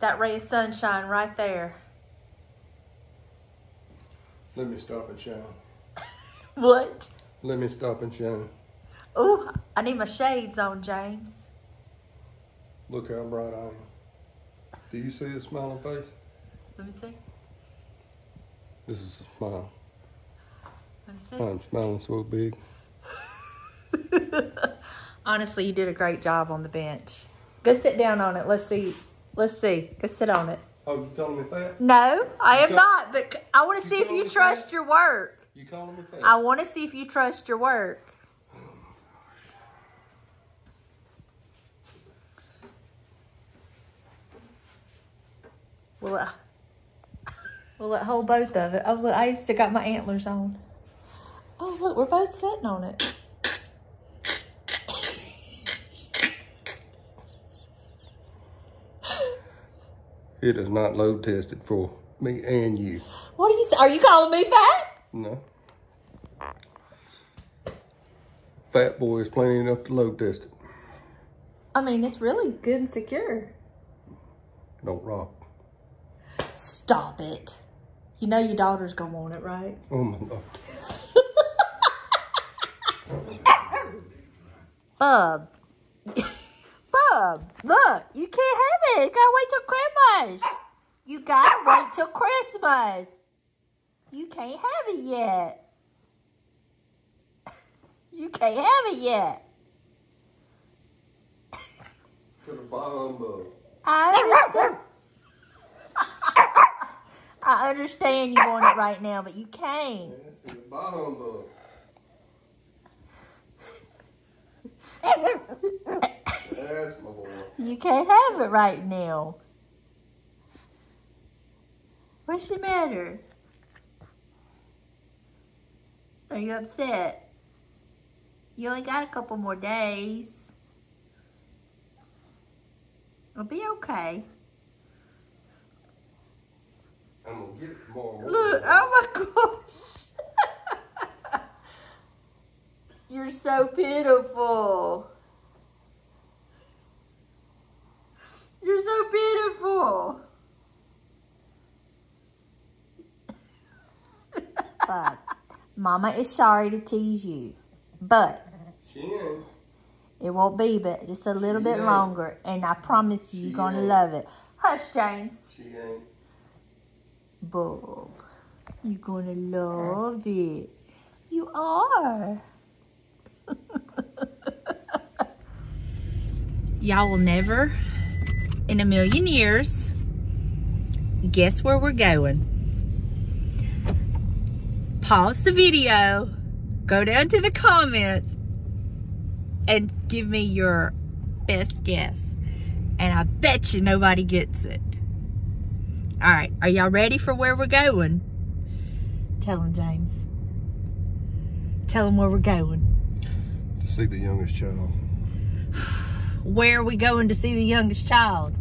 That ray of sunshine right there. Let me stop and shine. What? Let me stop and shine. Oh, I need my shades on, James. Look how bright I am. Do you see the smiling face? Let me see. This is a smile. Let me see. I'm smiling so big. Honestly, you did a great job on the bench. Go sit down on it. Let's see. Let's see. Go sit on it. Oh, you calling me fat? No, I am not. But I want to see if you trust your work. You calling me fat? I want to see if you trust your work. Will it hold both of it? Oh, look, I used to got my antlers on. Oh, look, we're both sitting on it. It is not load tested for me and you. What are you? Are you calling me fat? No. Fat boy is plenty enough to load test it. I mean, it's really good and secure. Don't rock. Stop it. You know your daughter's gonna want it, right? Oh my God. Bub, look, you can't have it. You gotta wait till Christmas. You gotta wait till Christmas. You can't have it yet. You can't have it yet. To the bottom of it. I understand. I understand you want it right now, but you can't. That's in the bottom of it. That's my boy. You can't have it right now. What's the matter? Are you upset? You only got a couple more days. It'll be okay. I'm gonna get it tomorrow. Look, oh my gosh. You're so pitiful. You're so beautiful. But Mama is sorry to tease you, but she is. It won't be, but just a little bit longer, and I promise you, you're gonna love it. Hush, James. She ain't. Bob, you're gonna love it. You are. Y'all will never in a million years guess where we're going. Pause the video, go down to the comments, and give me your best guess, and I bet you nobody gets it. All right, are y'all ready for where we're going? Tell them, James. Tell them where we're going. To see the youngest child. Where are we going to see the youngest child?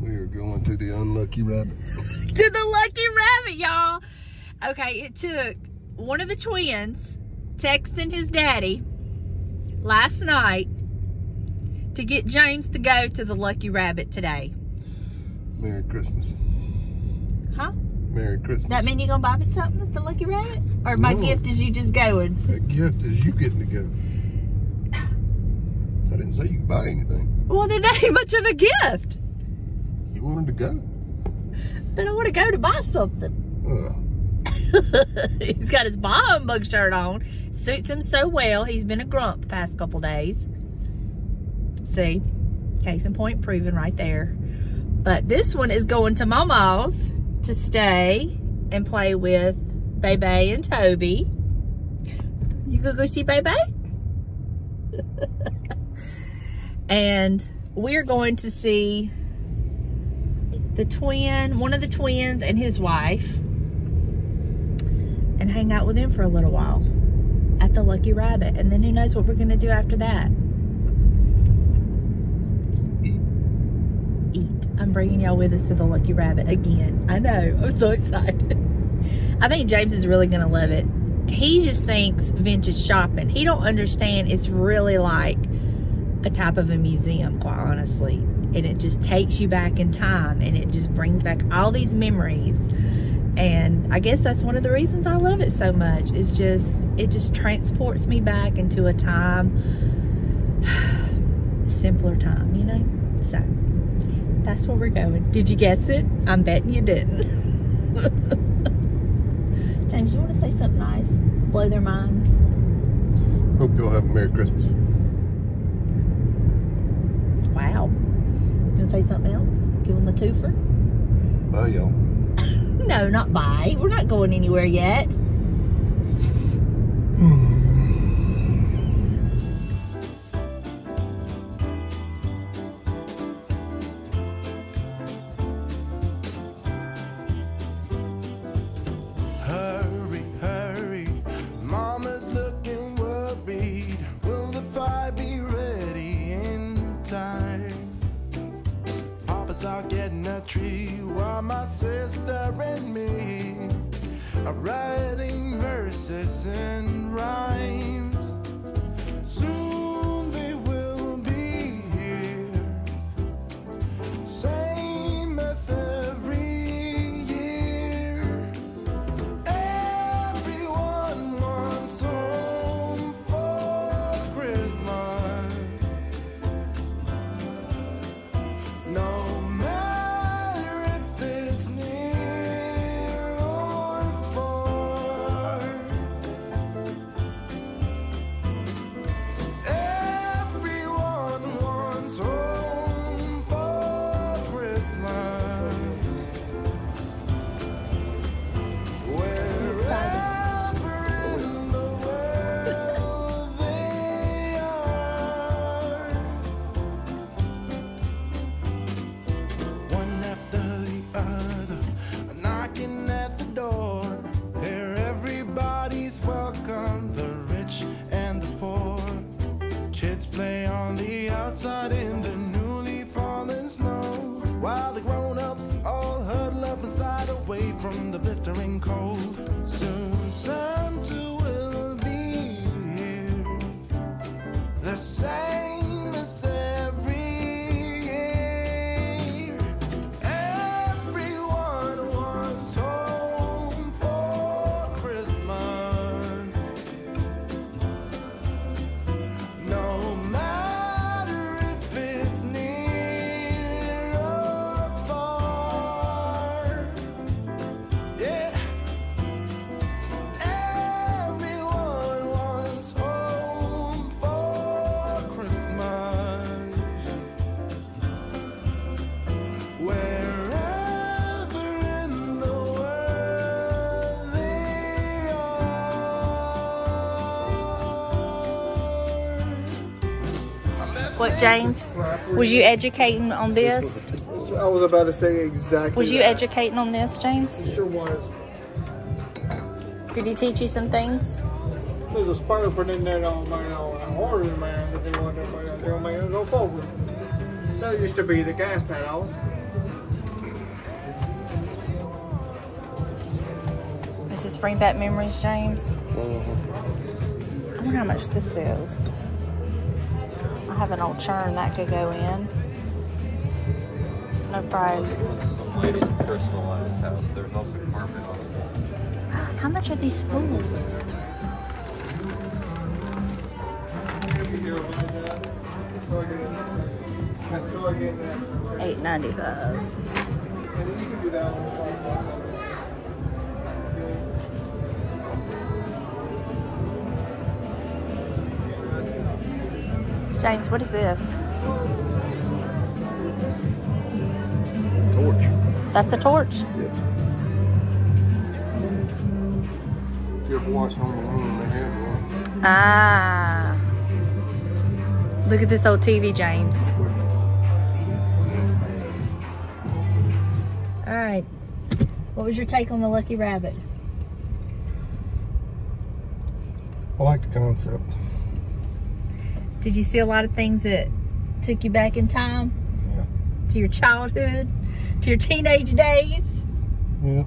We are going to the Unlucky Rabbit. To the Lucky Rabbit, y'all. Okay, it took one of the twins texting his daddy last night to get James to go to the Lucky Rabbit today. Merry Christmas. Huh? Merry Christmas. That mean you gonna buy me something at the Lucky Rabbit? Or my gift is you just going? A gift is you getting to go. I didn't say you could buy anything. Well, then that ain't much of a gift. You wanted to go. But I want to go to buy something. He's got his Bah Humbug shirt on. Suits him so well. He's been a grump the past couple days. See? Case in point proven right there. But this one is going to Mama's to stay and play with Bebe and Toby. You gonna go see Bebe? And we're going to see the twin, one of the twins and his wife, and hang out with them for a little while at the Lucky Rabbit. And then who knows what we're gonna do after that. I'm bringing y'all with us to the Lucky Rabbit again. I know, I'm so excited. I think James is really gonna love it. He just thinks vintage shopping. He don't understand it's really like a type of a museum, quite honestly. And it just takes you back in time, and it just brings back all these memories. And I guess that's one of the reasons I love it so much. It's just, it just transports me back into a time, simpler time, you know? So that's where we're going. Did you guess it? I'm betting you didn't. James, you want to say something nice? Blow their minds. Hope y'all have a Merry Christmas. Wow. You want to say something else? Give them a twofer? Bye, y'all. No, not bye. We're not going anywhere yet. Out getting a tree while my sister and me are writing verses and rhymes. Soon they will be here, same as every year. Everyone wants home for Christmas. No. From the blistering cold, soon Santa will be here, the same as every year. Everyone wants home for Christmas, no matter if it's near or far. What, James? Was you educating on this? I was about to say exactly. Was you educating on this, James? It sure was. Did he teach you some things? There's a spider put in there on orders, man, that they want everybody out there, man, to go forward. That used to be the gas pedal. Does this bring back memories, James? I wonder how much this is. Have an old churn that could go in. No price. Some ladies personalized house. There's also carpet on the wall. How much are these spools? $8.95. James, what is this? Torch. That's a torch? Yes. If you ever watch Home Alone, they have one. Ah. Look at this old TV, James. All right. What was your take on the Lucky Rabbit? I like the concept. Did you see a lot of things that took you back in time? Yeah. To your childhood? To your teenage days? Yeah.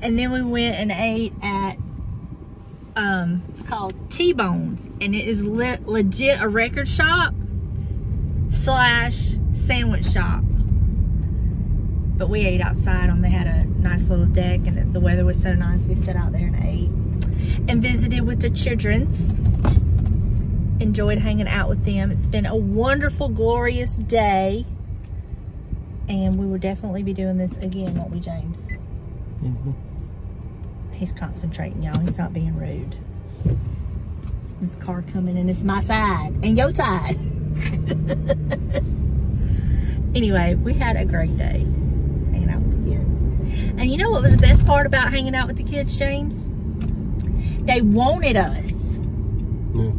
And then we went and ate at, it's called T-Bones. And it is legit a record shop. slash sandwich shop. But we ate outside on, they had a nice little deck and the weather was so nice. We sat out there and ate and visited with the childrens. Enjoyed hanging out with them. It's been a wonderful, glorious day. And we will definitely be doing this again, won't we, James? Mm-hmm. He's concentrating, y'all. He's not being rude. This car coming and it's my side and your side. Anyway, we had a great day hanging out with the kids. And you know what was the best part about hanging out with the kids, James? They wanted us. Yeah.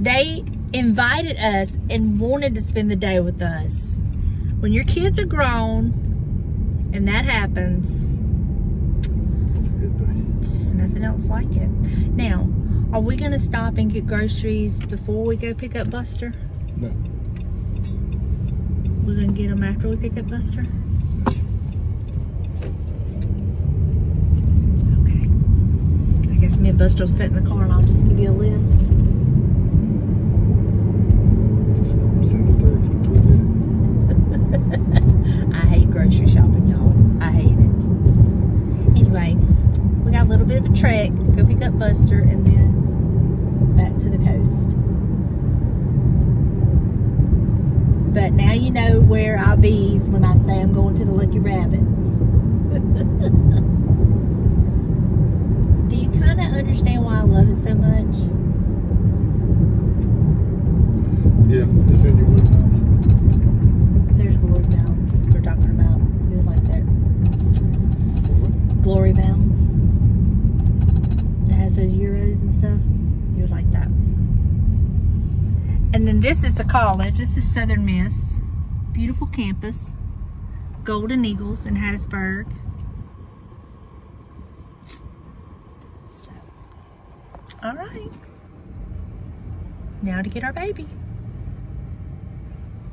They invited us and wanted to spend the day with us. When your kids are grown, and that happens, it's a good day. Just nothing else like it. Now, are we gonna stop and get groceries before we go pick up Buster? No. We're gonna get them after we pick up Buster? Okay. I guess me and Buster will sit in the car and I'll just give you a list. I hate grocery shopping, y'all. I hate it. Anyway, we got a little bit of a trek. Go pick up Buster and then back to the coast. But now you know where I bees when I say I'm going to the Lucky Rabbit. Do you kind of understand why I love it so much? Yeah, it's in your wheelhouse. Glory Mound, we're talking about. You would like that. Glory Mound. That has those euros and stuff. You would like that. And then this is the college. This is Southern Miss. Beautiful campus. Golden Eagles in Hattiesburg. So, all right. Now to get our baby.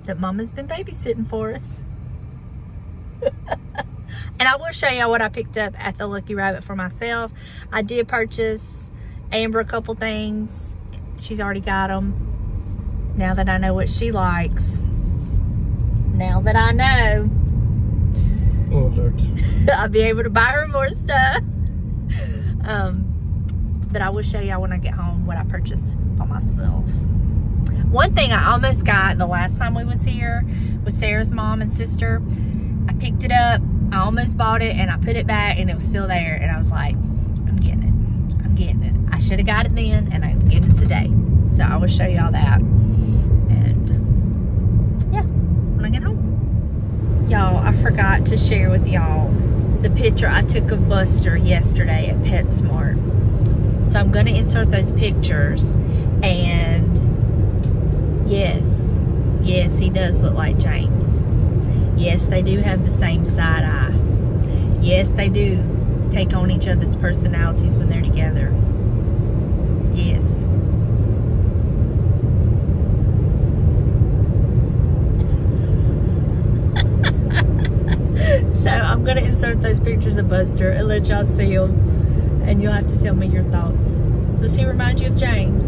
That Mama's been babysitting for us. And I will show y'all what I picked up at the Lucky Rabbit for myself. I did purchase Amber a couple things. She's already got them. Now that I know what she likes. Now that I know. Oh, I'll be able to buy her more stuff. But I will show y'all when I get home what I purchased for myself. One thing I almost got the last time we was here was Sarah's mom and sister. I picked it up, I almost bought it, and I put it back, and it was still there. And I was like, I'm getting it. I'm getting it. I should have got it then, and I'm getting it today. So I will show y'all that. And yeah, when I get home. Y'all, I forgot to share with y'all the picture I took of Buster yesterday at PetSmart. So I'm going to insert those pictures, and yes, yes, he does look like James. Yes, they do have the same side eye. Yes, they do take on each other's personalities when they're together. Yes. So I'm gonna insert those pictures of Buster and let y'all see them, and you'll have to tell me your thoughts. Does he remind you of James?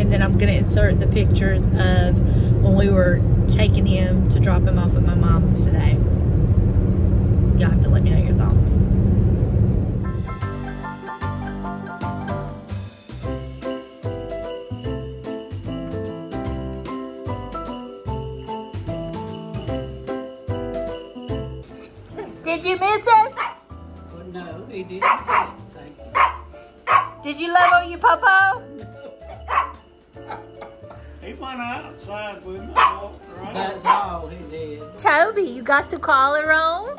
And then I'm going to insert the pictures of when we were taking him to drop him off at my mom's today. Y'all have to let me know your thoughts. Did you miss us? Well, no, he didn't. Thank you. Did you love all your popo? He went outside with me. That's all he did. Toby, you got your collar on?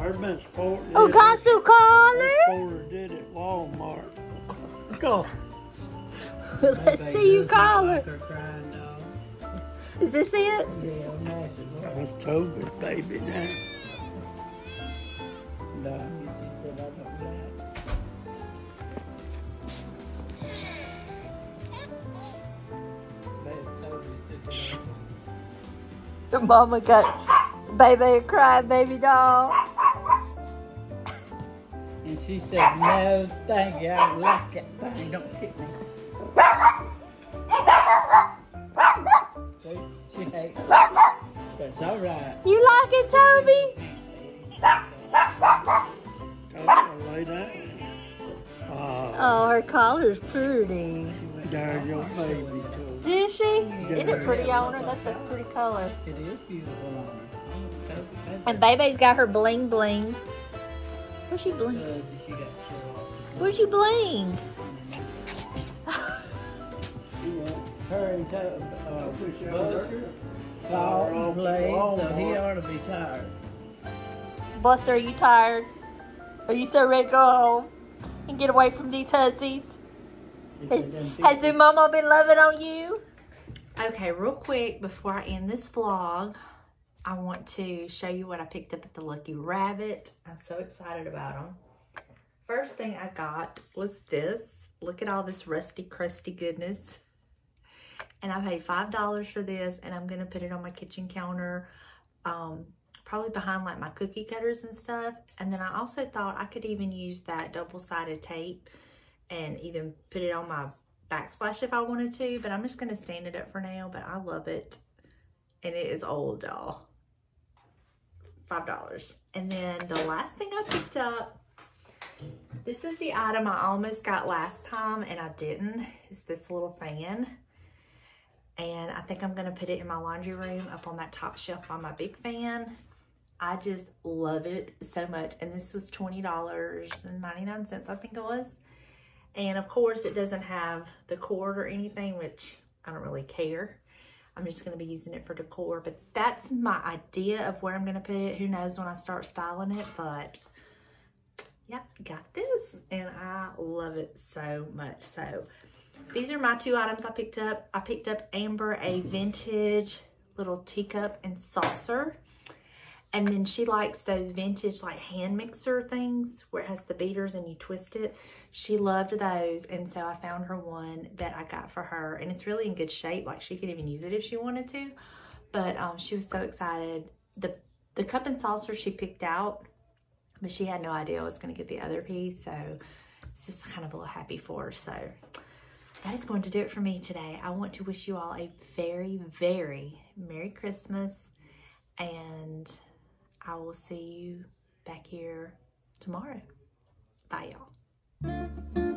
Urban Sport. Oh, got your collar? Sport did at Walmart. Go. Let's see your collar. Like is this it? Yeah, that's Toby's baby now. No. Mama got baby a crying baby doll. And she said, no, thank you. I don't like that thing. Don't hit me. It's all right. You like it, Toby? Oh, her collar's pretty. She went down your baby. Did she? Isn't it pretty on her? That's a pretty color. It is beautiful on her. And Bebe's got her bling bling. Where's she bling? Where'd she bling? Her and Buster, all played, so he ought to be tired. Buster, are you tired? Are you so ready to go home and get away from these hussies? Has your mama been loving on you? Okay, real quick, before I end this vlog, I want to show you what I picked up at the Lucky Rabbit. I'm so excited about them. First thing I got was this. Look at all this rusty, crusty goodness. And I paid $5 for this, and I'm going to put it on my kitchen counter, probably behind like my cookie cutters and stuff. And then I also thought I could even use that double-sided tape and even put it on my backsplash if I wanted to, but I'm just going to stand it up for now. But I love it, and it is old, y'all. $5. And then the last thing I picked up, this is the item I almost got last time, and I didn't. It's this little fan. And I think I'm going to put it in my laundry room up on that top shelf by my big fan. I just love it so much. And this was $20.99, I think it was. And of course, it doesn't have the cord or anything, which I don't really care. I'm just going to be using it for decor. But that's my idea of where I'm going to put it. Who knows when I start styling it, but yep, got this. And I love it so much. So these are my two items I picked up. I picked up Amber a vintage little teacup and saucer. And then she likes those vintage like hand mixer things where it has the beaters and you twist it. She loved those. And so I found her one that I got for her. And it's really in good shape. Like she could even use it if she wanted to. But she was so excited. The cup and saucer she picked out, but she had no idea I was going to get the other piece. So it's just kind of a little happy for her. So that is going to do it for me today. I want to wish you all a very, very Merry Christmas, and I will see you back here tomorrow. Bye, y'all.